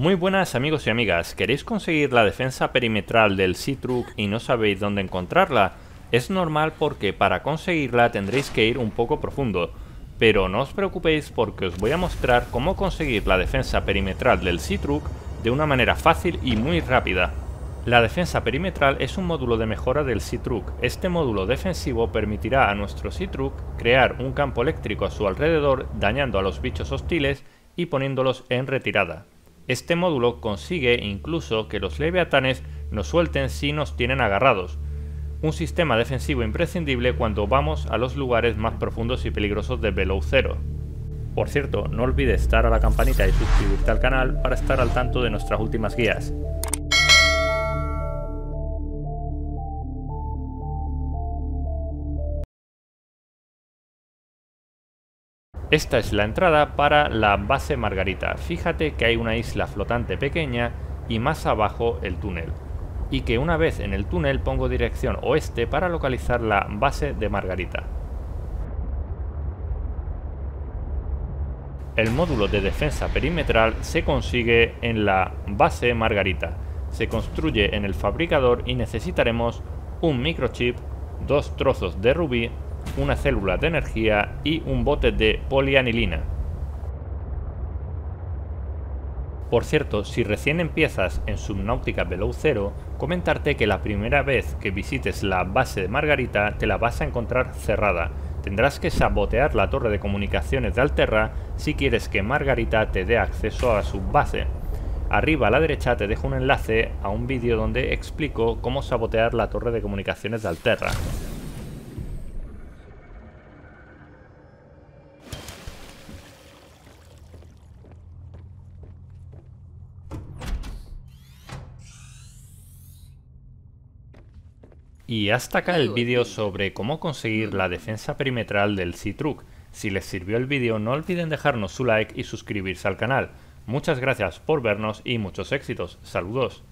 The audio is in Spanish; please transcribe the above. Muy buenas amigos y amigas, ¿queréis conseguir la defensa perimetral del Seatruck y no sabéis dónde encontrarla? Es normal porque para conseguirla tendréis que ir un poco profundo, pero no os preocupéis porque os voy a mostrar cómo conseguir la defensa perimetral del Seatruck de una manera fácil y muy rápida. La defensa perimetral es un módulo de mejora del Seatruck. Este módulo defensivo permitirá a nuestro Seatruck crear un campo eléctrico a su alrededor dañando a los bichos hostiles y poniéndolos en retirada. Este módulo consigue incluso que los leviatanes nos suelten si nos tienen agarrados. Un sistema defensivo imprescindible cuando vamos a los lugares más profundos y peligrosos de Below Zero. Por cierto, no olvides dar a la campanita y suscribirte al canal para estar al tanto de nuestras últimas guías. Esta es la entrada para la base Margarita. Fíjate que hay una isla flotante pequeña y más abajo el túnel. Y que una vez en el túnel pongo dirección oeste para localizar la base de Margarita. El módulo de defensa perimetral se consigue en la base Margarita. Se construye en el fabricador y necesitaremos un microchip, dos trozos de rubí, una célula de energía y un bote de polianilina. Por cierto, si recién empiezas en Subnautica Below Zero, comentarte que la primera vez que visites la base de Margarita te la vas a encontrar cerrada. Tendrás que sabotear la torre de comunicaciones de Alterra si quieres que Margarita te dé acceso a su base. Arriba a la derecha te dejo un enlace a un vídeo donde explico cómo sabotear la torre de comunicaciones de Alterra. Y hasta acá el vídeo sobre cómo conseguir la defensa perimetral del Seatruck. Si les sirvió el vídeo no olviden dejarnos su like y suscribirse al canal. Muchas gracias por vernos y muchos éxitos. Saludos.